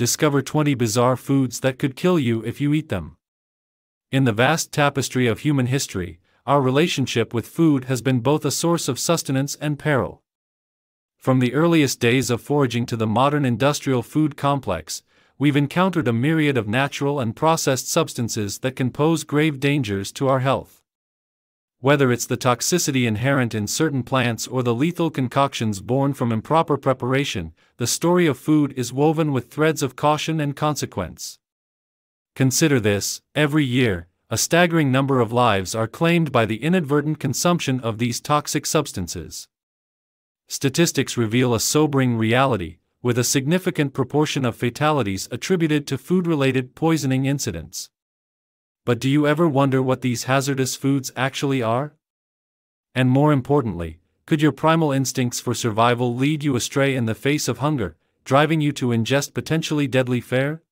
discover 20 bizarre foods that could kill you if you eat them. In the vast tapestry of human history, our relationship with food has been both a source of sustenance and peril. From the earliest days of foraging to the modern industrial food complex, we've encountered a myriad of natural and processed substances that can pose grave dangers to our health. Whether it's the toxicity inherent in certain plants or the lethal concoctions born from improper preparation, the story of food is woven with threads of caution and consequence. Consider this: every year, a staggering number of lives are claimed by the inadvertent consumption of these toxic substances. Statistics reveal a sobering reality, with a significant proportion of fatalities attributed to food-related poisoning incidents. But do you ever wonder what these hazardous foods actually are? And more importantly, could your primal instincts for survival lead you astray in the face of hunger, driving you to ingest potentially deadly fare?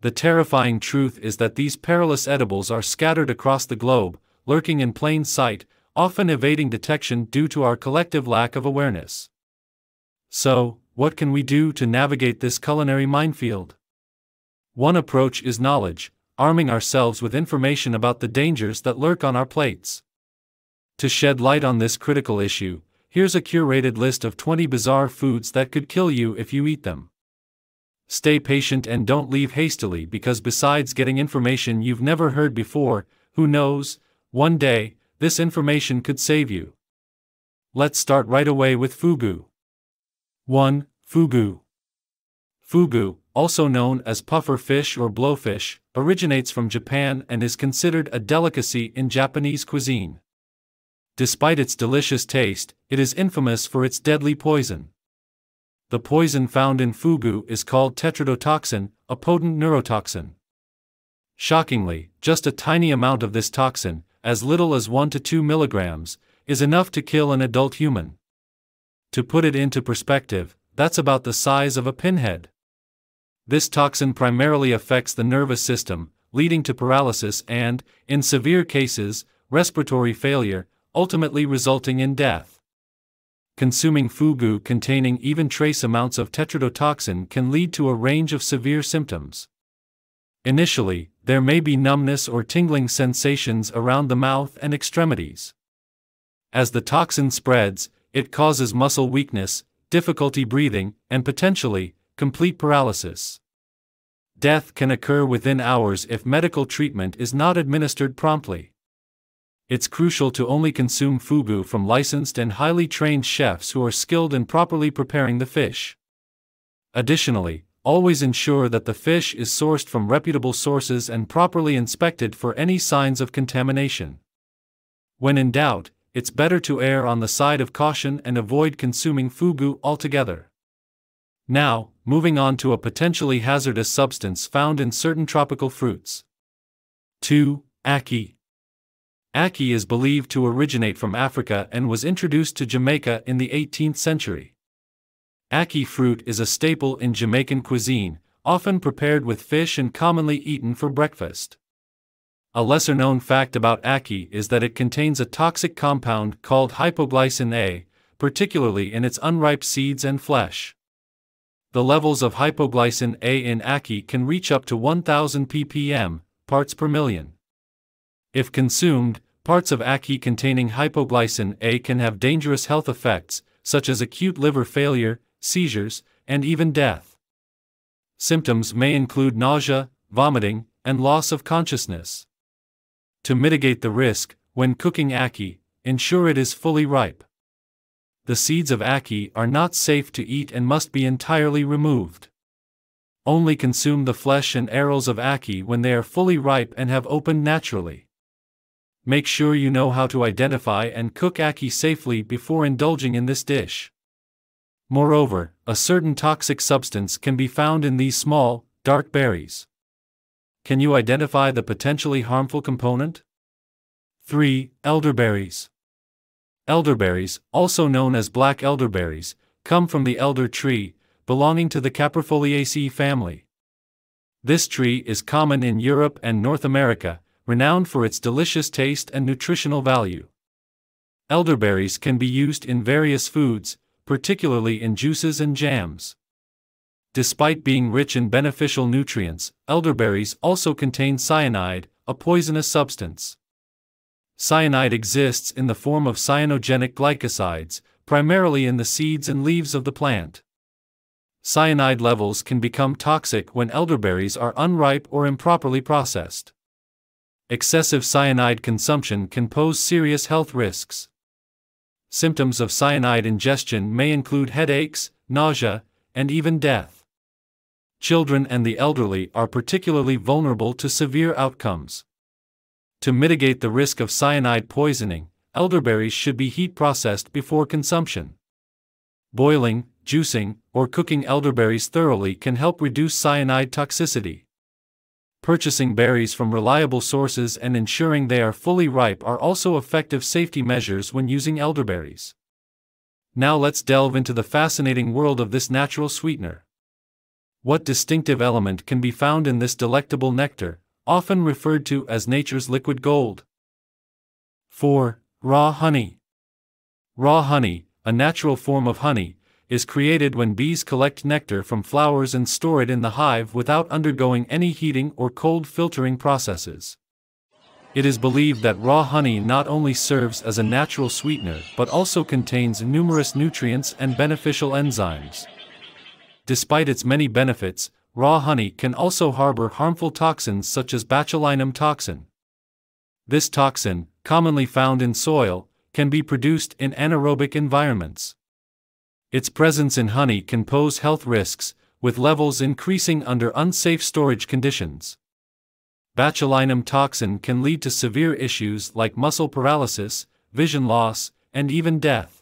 The terrifying truth is that these perilous edibles are scattered across the globe, lurking in plain sight, often evading detection due to our collective lack of awareness. So, what can we do to navigate this culinary minefield? One approach is knowledge, arming ourselves with information about the dangers that lurk on our plates. To shed light on this critical issue, here's a curated list of 20 bizarre foods that could kill you if you eat them. Stay patient and don't leave hastily, because besides getting information you've never heard before, who knows, one day, this information could save you. Let's start right away with Fugu. 1. Fugu. Fugu, also known as puffer fish or blowfish, originates from Japan and is considered a delicacy in Japanese cuisine. Despite its delicious taste, it is infamous for its deadly poison. The poison found in fugu is called tetrodotoxin, a potent neurotoxin. Shockingly, just a tiny amount of this toxin, as little as 1 to 2 milligrams, is enough to kill an adult human. To put it into perspective, that's about the size of a pinhead. This toxin primarily affects the nervous system, leading to paralysis and, in severe cases, respiratory failure, ultimately resulting in death. Consuming fugu containing even trace amounts of tetrodotoxin can lead to a range of severe symptoms. Initially, there may be numbness or tingling sensations around the mouth and extremities. As the toxin spreads, it causes muscle weakness, difficulty breathing, and potentially, complete paralysis. Death can occur within hours if medical treatment is not administered promptly. It's crucial to only consume fugu from licensed and highly trained chefs who are skilled in properly preparing the fish. Additionally, always ensure that the fish is sourced from reputable sources and properly inspected for any signs of contamination. When in doubt, it's better to err on the side of caution and avoid consuming fugu altogether. Now, moving on to a potentially hazardous substance found in certain tropical fruits. 2. Ackee. Ackee is believed to originate from Africa and was introduced to Jamaica in the 18th century. Ackee fruit is a staple in Jamaican cuisine, often prepared with fish and commonly eaten for breakfast. A lesser-known fact about ackee is that it contains a toxic compound called hypoglycin A, particularly in its unripe seeds and flesh. The levels of hypoglycin A in ackee can reach up to 1,000 ppm, parts per million. If consumed, parts of ackee containing hypoglycin A can have dangerous health effects, such as acute liver failure, seizures, and even death. Symptoms may include nausea, vomiting, and loss of consciousness. To mitigate the risk, when cooking ackee, ensure it is fully ripe. The seeds of ackee are not safe to eat and must be entirely removed. Only consume the flesh and arils of ackee when they are fully ripe and have opened naturally. Make sure you know how to identify and cook ackee safely before indulging in this dish. Moreover, a certain toxic substance can be found in these small, dark berries. Can you identify the potentially harmful component? 3. Elderberries. Elderberries, also known as black elderberries, come from the elder tree, belonging to the Caprifoliaceae family. This tree is common in Europe and North America, renowned for its delicious taste and nutritional value. Elderberries can be used in various foods, particularly in juices and jams. Despite being rich in beneficial nutrients, elderberries also contain cyanide, a poisonous substance. Cyanide exists in the form of cyanogenic glycosides, primarily in the seeds and leaves of the plant. Cyanide levels can become toxic when elderberries are unripe or improperly processed. Excessive cyanide consumption can pose serious health risks. Symptoms of cyanide ingestion may include headaches, nausea, and even death. Children and the elderly are particularly vulnerable to severe outcomes. To mitigate the risk of cyanide poisoning, elderberries should be heat processed before consumption. Boiling, juicing, or cooking elderberries thoroughly can help reduce cyanide toxicity. Purchasing berries from reliable sources and ensuring they are fully ripe are also effective safety measures when using elderberries. Now let's delve into the fascinating world of this natural sweetener. What distinctive element can be found in this delectable nectar, often referred to as nature's liquid gold? 4. Raw honey. Raw honey, a natural form of honey, is created when bees collect nectar from flowers and store it in the hive without undergoing any heating or cold filtering processes. It is believed that raw honey not only serves as a natural sweetener but also contains numerous nutrients and beneficial enzymes. Despite its many benefits, raw honey can also harbor harmful toxins such as botulinum toxin. This toxin, commonly found in soil, can be produced in anaerobic environments. Its presence in honey can pose health risks, with levels increasing under unsafe storage conditions. Botulinum toxin can lead to severe issues like muscle paralysis, vision loss, and even death.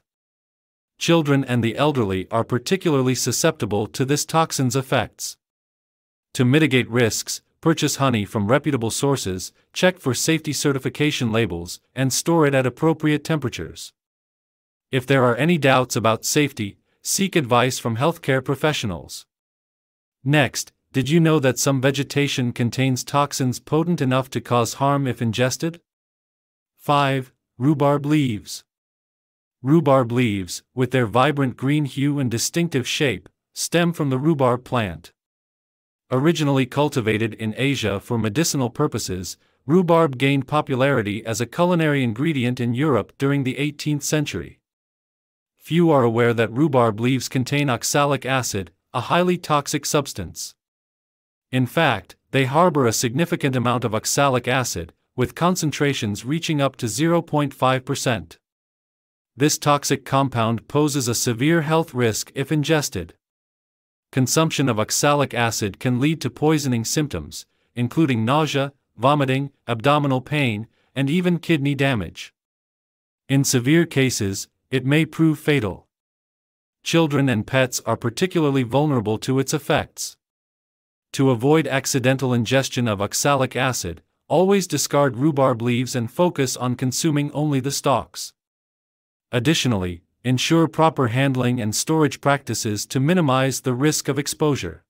Children and the elderly are particularly susceptible to this toxin's effects. To mitigate risks, purchase honey from reputable sources, check for safety certification labels, and store it at appropriate temperatures. If there are any doubts about safety, seek advice from healthcare professionals. Next, did you know that some vegetation contains toxins potent enough to cause harm if ingested? 5. Rhubarb leaves. Rhubarb leaves, with their vibrant green hue and distinctive shape, stem from the rhubarb plant. Originally cultivated in Asia for medicinal purposes, rhubarb gained popularity as a culinary ingredient in Europe during the 18th century. Few are aware that rhubarb leaves contain oxalic acid, a highly toxic substance. In fact, they harbor a significant amount of oxalic acid, with concentrations reaching up to 0.5%. This toxic compound poses a severe health risk if ingested. Consumption of oxalic acid can lead to poisoning symptoms, including nausea, vomiting, abdominal pain, and even kidney damage. In severe cases, it may prove fatal. Children and pets are particularly vulnerable to its effects. To avoid accidental ingestion of oxalic acid, always discard rhubarb leaves and focus on consuming only the stalks. Additionally, ensure proper handling and storage practices to minimize the risk of exposure.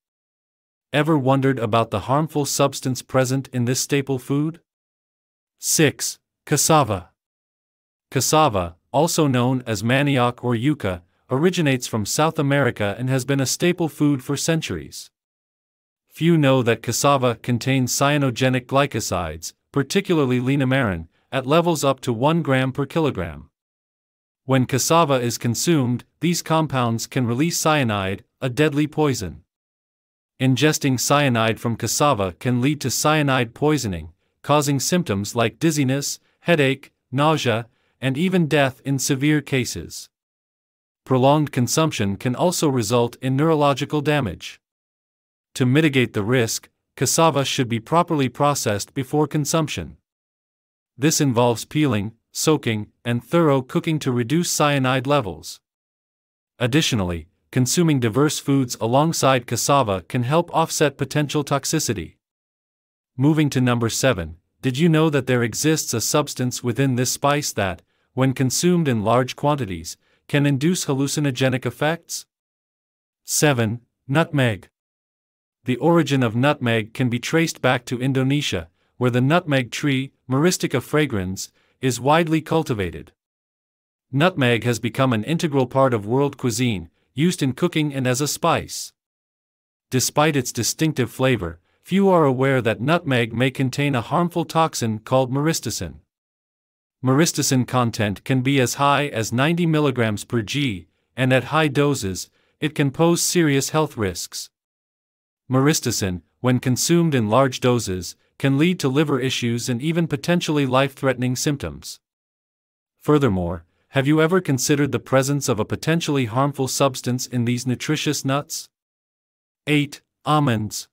Ever wondered about the harmful substance present in this staple food? 6. Cassava. Cassava, also known as manioc or yuca, originates from South America and has been a staple food for centuries. Few know that cassava contains cyanogenic glycosides, particularly linamarin, at levels up to 1 gram per kilogram. When cassava is consumed, these compounds can release cyanide, a deadly poison. Ingesting cyanide from cassava can lead to cyanide poisoning, causing symptoms like dizziness, headache, nausea, and even death in severe cases. Prolonged consumption can also result in neurological damage. To mitigate the risk, cassava should be properly processed before consumption. This involves peeling, soaking, and thorough cooking to reduce cyanide levels. Additionally, consuming diverse foods alongside cassava can help offset potential toxicity. Moving to number 7, did you know that there exists a substance within this spice that, when consumed in large quantities, can induce hallucinogenic effects? 7. Nutmeg. The origin of nutmeg can be traced back to Indonesia, where the nutmeg tree, Myristica fragrans, is widely cultivated. Nutmeg has become an integral part of world cuisine, used in cooking and as a spice. Despite its distinctive flavor, few are aware that nutmeg may contain a harmful toxin called myristicin. Myristicin content can be as high as 90 mg per g, and at high doses, it can pose serious health risks. Myristicin, when consumed in large doses, can lead to liver issues and even potentially life-threatening symptoms. Furthermore, have you ever considered the presence of a potentially harmful substance in these nutritious nuts? 8. Almonds.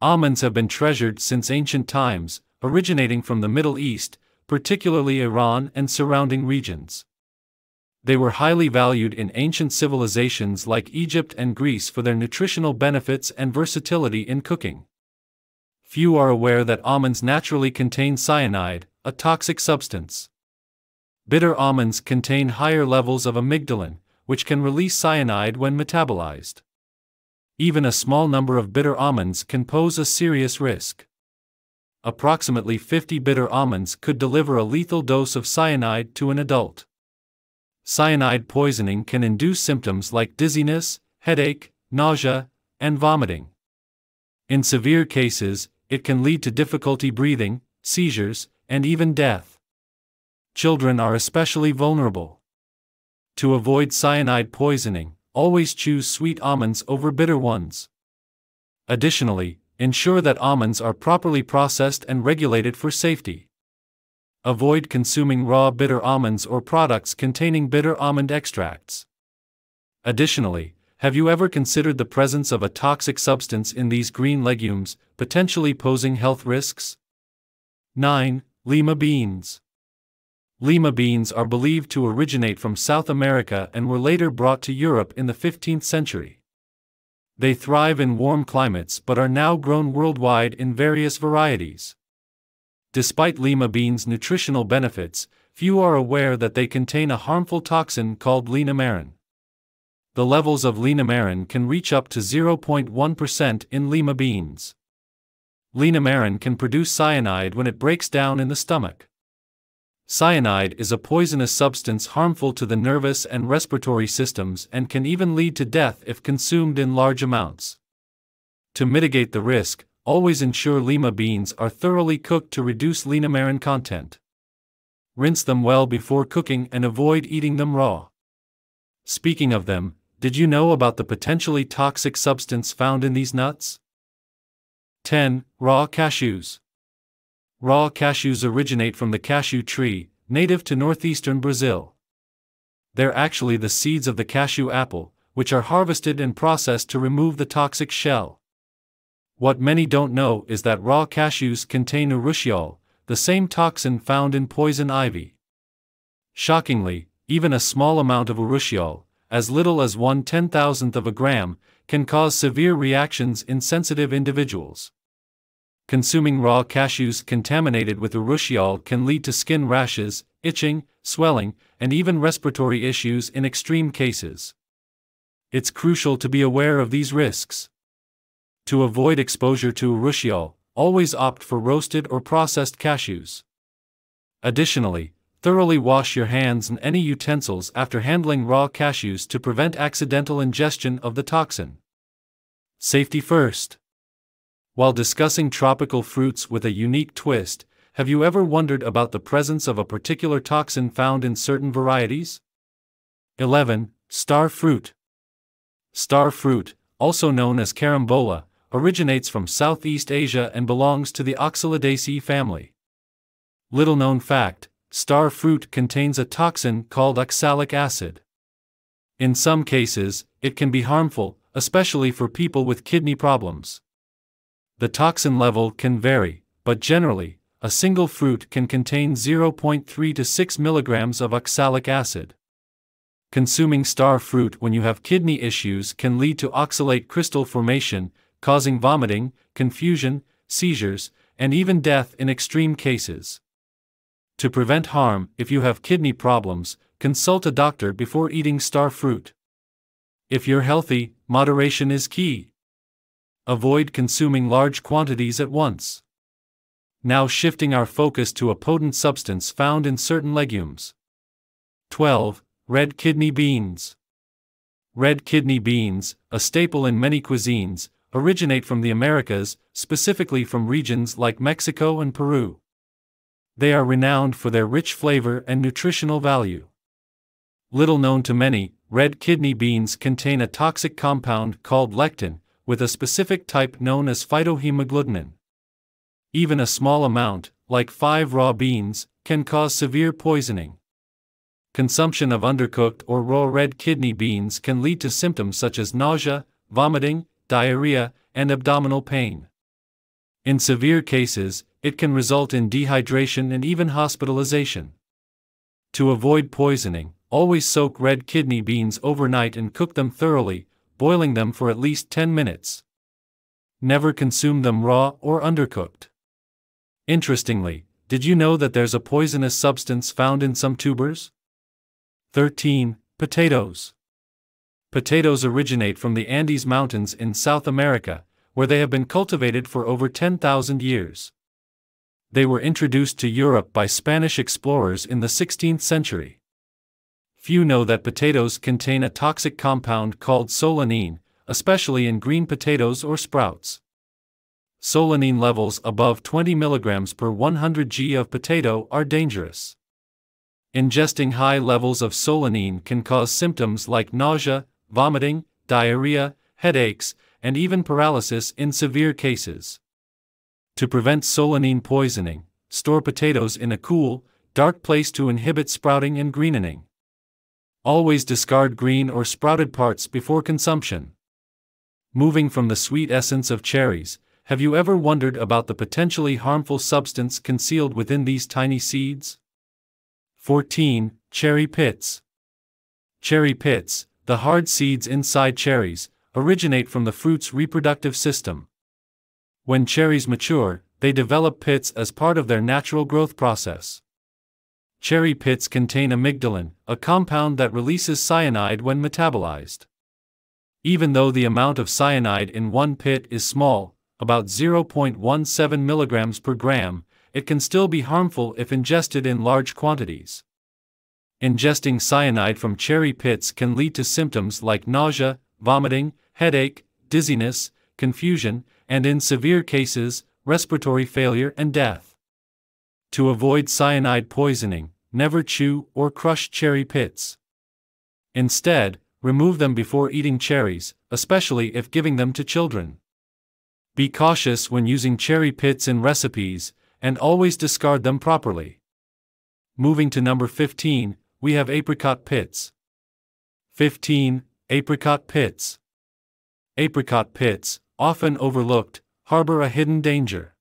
Almonds have been treasured since ancient times, originating from the Middle East, particularly Iran and surrounding regions. They were highly valued in ancient civilizations like Egypt and Greece for their nutritional benefits and versatility in cooking. Few are aware that almonds naturally contain cyanide, a toxic substance. Bitter almonds contain higher levels of amygdalin, which can release cyanide when metabolized. Even a small number of bitter almonds can pose a serious risk. Approximately 50 bitter almonds could deliver a lethal dose of cyanide to an adult. Cyanide poisoning can induce symptoms like dizziness, headache, nausea, and vomiting. In severe cases, it can lead to difficulty breathing, seizures, and even death. Children are especially vulnerable. To avoid cyanide poisoning, always choose sweet almonds over bitter ones. Additionally, ensure that almonds are properly processed and regulated for safety. Avoid consuming raw bitter almonds or products containing bitter almond extracts. Additionally, have you ever considered the presence of a toxic substance in these green legumes, potentially posing health risks? 9. Lima beans. Lima beans are believed to originate from South America and were later brought to Europe in the 15th century. They thrive in warm climates but are now grown worldwide in various varieties. Despite lima beans' nutritional benefits, few are aware that they contain a harmful toxin called linamarin. The levels of linamarin can reach up to 0.1% in lima beans. Linamarin can produce cyanide when it breaks down in the stomach. Cyanide is a poisonous substance harmful to the nervous and respiratory systems and can even lead to death if consumed in large amounts. To mitigate the risk, always ensure lima beans are thoroughly cooked to reduce linamarin content. Rinse them well before cooking and avoid eating them raw. Speaking of them, did you know about the potentially toxic substance found in these nuts? 10. Raw cashews. Raw cashews originate from the cashew tree, native to northeastern Brazil. They're actually the seeds of the cashew apple, which are harvested and processed to remove the toxic shell. What many don't know is that raw cashews contain urushiol, the same toxin found in poison ivy. Shockingly, even a small amount of urushiol, as little as 1/10,000th of a gram, can cause severe reactions in sensitive individuals. Consuming raw cashews contaminated with urushiol can lead to skin rashes, itching, swelling, and even respiratory issues in extreme cases. It's crucial to be aware of these risks. To avoid exposure to urushiol, always opt for roasted or processed cashews. Additionally, thoroughly wash your hands and any utensils after handling raw cashews to prevent accidental ingestion of the toxin. Safety first. While discussing tropical fruits with a unique twist, have you ever wondered about the presence of a particular toxin found in certain varieties? 11. Star fruit. Star fruit, also known as carambola, originates from Southeast Asia and belongs to the Oxalidaceae family. Little known fact, star fruit contains a toxin called oxalic acid. In some cases, it can be harmful, especially for people with kidney problems. The toxin level can vary, but generally, a single fruit can contain 0.3 to 6 mg of oxalic acid. Consuming star fruit when you have kidney issues can lead to oxalate crystal formation, causing vomiting, confusion, seizures, and even death in extreme cases. To prevent harm, if you have kidney problems, consult a doctor before eating star fruit. If you're healthy, moderation is key. Avoid consuming large quantities at once. Now shifting our focus to a potent substance found in certain legumes. 12. Red kidney beans. Red kidney beans, a staple in many cuisines, originate from the Americas, specifically from regions like Mexico and Peru. They are renowned for their rich flavor and nutritional value. Little known to many, red kidney beans contain a toxic compound called lectin, with a specific type known as phytohemagglutinin. Even a small amount, like 5 raw beans, can cause severe poisoning. Consumption of undercooked or raw red kidney beans can lead to symptoms such as nausea, vomiting, diarrhea, and abdominal pain. In severe cases, it can result in dehydration and even hospitalization. To avoid poisoning, always soak red kidney beans overnight and cook them thoroughly, boiling them for at least 10 minutes. Never consume them raw or undercooked. Interestingly, did you know that there's a poisonous substance found in some tubers? 13. Potatoes. Potatoes originate from the Andes Mountains in South America, where they have been cultivated for over 10,000 years. They were introduced to Europe by Spanish explorers in the 16th century. Few know that potatoes contain a toxic compound called solanine, especially in green potatoes or sprouts. Solanine levels above 20 mg per 100 g of potato are dangerous. Ingesting high levels of solanine can cause symptoms like nausea, vomiting, diarrhea, headaches, and even paralysis in severe cases. To prevent solanine poisoning, store potatoes in a cool, dark place to inhibit sprouting and greenening. Always discard green or sprouted parts before consumption. Moving from the sweet essence of cherries, have you ever wondered about the potentially harmful substance concealed within these tiny seeds? 14. Cherry pits. Cherry pits, the hard seeds inside cherries, originate from the fruit's reproductive system. When cherries mature, they develop pits as part of their natural growth process. Cherry pits contain amygdalin, a compound that releases cyanide when metabolized. Even though the amount of cyanide in one pit is small, about 0.17 mg per gram, it can still be harmful if ingested in large quantities. Ingesting cyanide from cherry pits can lead to symptoms like nausea, vomiting, headache, dizziness, confusion, and in severe cases, respiratory failure and death. To avoid cyanide poisoning, never chew or crush cherry pits. Instead, remove them before eating cherries, especially if giving them to children. Be cautious when using cherry pits in recipes, and always discard them properly. Moving to number 15, we have apricot pits. 15. Apricot pits. Apricot pits, often overlooked, harbor a hidden danger.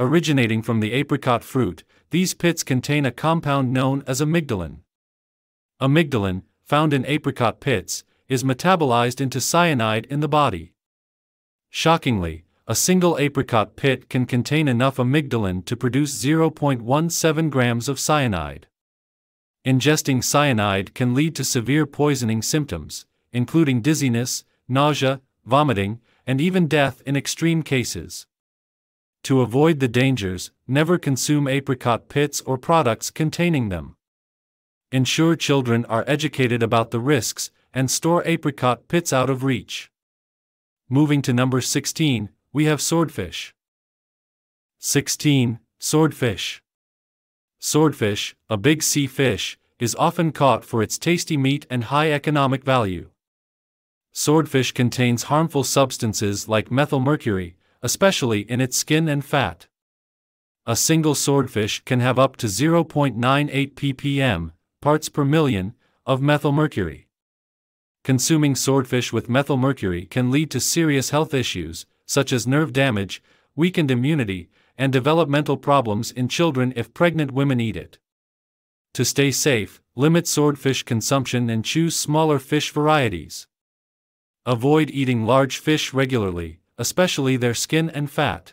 Originating from the apricot fruit, these pits contain a compound known as amygdalin. Amygdalin, found in apricot pits, is metabolized into cyanide in the body. Shockingly, a single apricot pit can contain enough amygdalin to produce 0.17 grams of cyanide. Ingesting cyanide can lead to severe poisoning symptoms, including dizziness, nausea, vomiting, and even death in extreme cases. To avoid the dangers, never consume apricot pits or products containing them. Ensure children are educated about the risks and store apricot pits out of reach. Moving to number 16, we have swordfish. 16. Swordfish. Swordfish, a big sea fish, is often caught for its tasty meat and high economic value. Swordfish contains harmful substances like methylmercury, especially in its skin and fat. A single swordfish can have up to 0.98 ppm, parts per million, of methylmercury. Consuming swordfish with methylmercury can lead to serious health issues, such as nerve damage, weakened immunity, and developmental problems in children if pregnant women eat it. To stay safe, limit swordfish consumption and choose smaller fish varieties. Avoid eating large fish regularly, especially their skin and fat.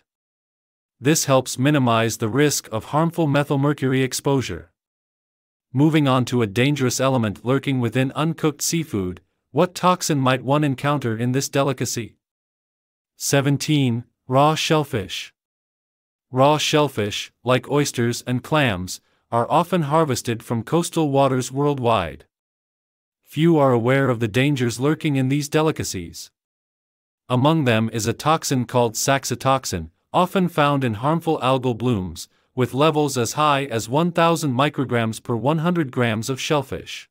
This helps minimize the risk of harmful methylmercury exposure. Moving on to a dangerous element lurking within uncooked seafood, what toxin might one encounter in this delicacy? 17. Raw shellfish. Raw shellfish, like oysters and clams, are often harvested from coastal waters worldwide. few are aware of the dangers lurking in these delicacies. Among them is a toxin called saxitoxin, often found in harmful algal blooms, with levels as high as 1,000 micrograms per 100 grams of shellfish.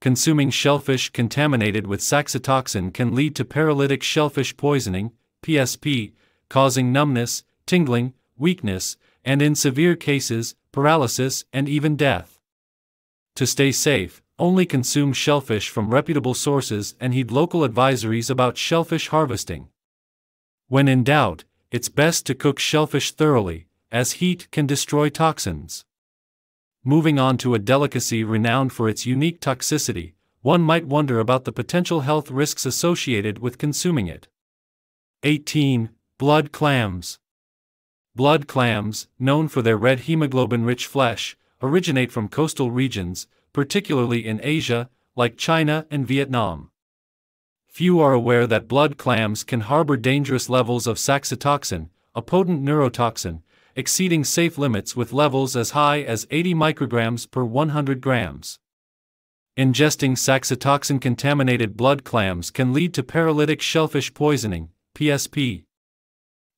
Consuming shellfish contaminated with saxitoxin can lead to paralytic shellfish poisoning, PSP, causing numbness, tingling, weakness, and in severe cases, paralysis and even death. To stay safe, only consume shellfish from reputable sources and heed local advisories about shellfish harvesting. When in doubt, it's best to cook shellfish thoroughly, as heat can destroy toxins. Moving on to a delicacy renowned for its unique toxicity, one might wonder about the potential health risks associated with consuming it. 18. Blood clams. Blood clams, known for their red hemoglobin-rich flesh, originate from coastal regions, particularly in Asia, like China and Vietnam. Few are aware that blood clams can harbor dangerous levels of saxitoxin, a potent neurotoxin, exceeding safe limits with levels as high as 80 micrograms per 100 grams. Ingesting saxitoxin-contaminated blood clams can lead to paralytic shellfish poisoning, PSP.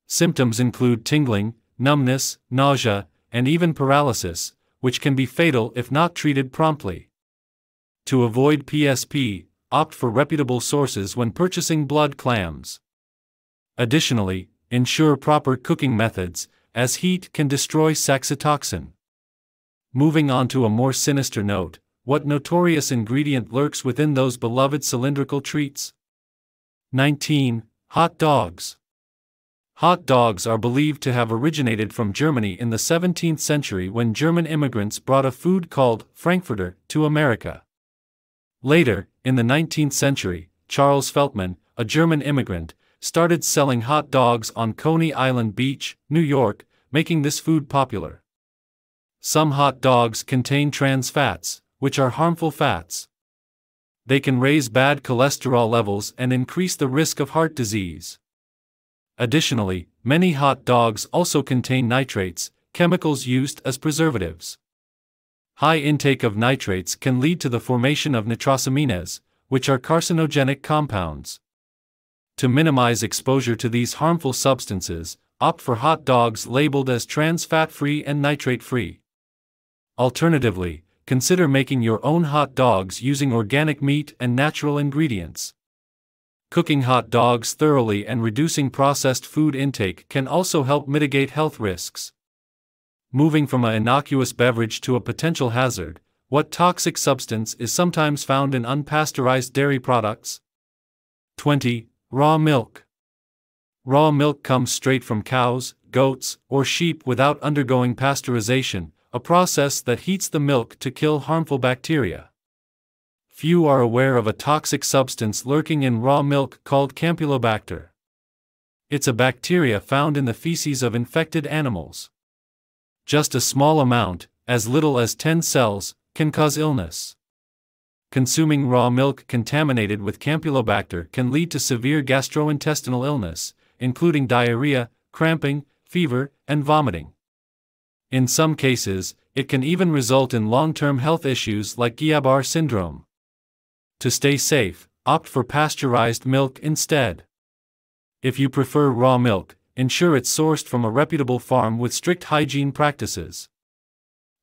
Symptoms include tingling, numbness, nausea, and even paralysis, which can be fatal if not treated promptly. To avoid PSP, opt for reputable sources when purchasing blood clams. Additionally, ensure proper cooking methods, as heat can destroy saxitoxin. Moving on to a more sinister note, what notorious ingredient lurks within those beloved cylindrical treats? 19. Hot dogs. Hot dogs are believed to have originated from Germany in the 17th century when German immigrants brought a food called Frankfurter to America. Later, in the 19th century, Charles Feltman, a German immigrant, started selling hot dogs on Coney Island Beach, New York, making this food popular. Some hot dogs contain trans fats, which are harmful fats. They can raise bad cholesterol levels and increase the risk of heart disease. Additionally, many hot dogs also contain nitrates, chemicals used as preservatives. High intake of nitrates can lead to the formation of nitrosaminas, which are carcinogenic compounds. To minimize exposure to these harmful substances, opt for hot dogs labeled as trans fat-free and nitrate-free. Alternatively, consider making your own hot dogs using organic meat and natural ingredients. Cooking hot dogs thoroughly and reducing processed food intake can also help mitigate health risks. Moving from an innocuous beverage to a potential hazard, what toxic substance is sometimes found in unpasteurized dairy products? 20. Raw milk. Raw milk comes straight from cows, goats, or sheep without undergoing pasteurization, a process that heats the milk to kill harmful bacteria. Few are aware of a toxic substance lurking in raw milk called Campylobacter. It's a bacteria found in the feces of infected animals. Just a small amount, as little as 10 cells, can cause illness. Consuming raw milk contaminated with Campylobacter can lead to severe gastrointestinal illness, including diarrhea, cramping, fever, and vomiting. In some cases, it can even result in long-term health issues like Guillain-Barré syndrome. To stay safe, opt for pasteurized milk instead. If you prefer raw milk, ensure it's sourced from a reputable farm with strict hygiene practices.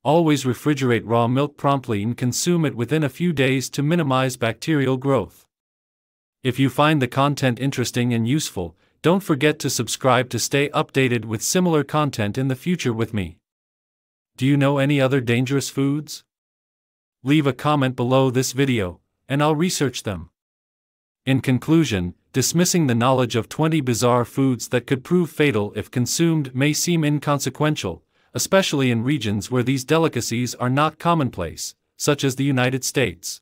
Always refrigerate raw milk promptly and consume it within a few days to minimize bacterial growth. If you find the content interesting and useful, don't forget to subscribe to stay updated with similar content in the future with me. Do you know any other dangerous foods? Leave a comment below this video, and I'll research them. In conclusion, dismissing the knowledge of 20 bizarre foods that could prove fatal if consumed may seem inconsequential, especially in regions where these delicacies are not commonplace, such as the United States.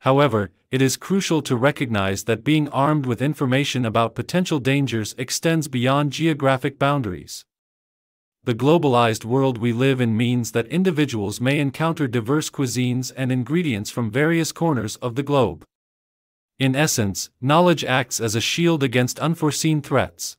However, it is crucial to recognize that being armed with information about potential dangers extends beyond geographic boundaries. The globalized world we live in means that individuals may encounter diverse cuisines and ingredients from various corners of the globe. In essence, knowledge acts as a shield against unforeseen threats.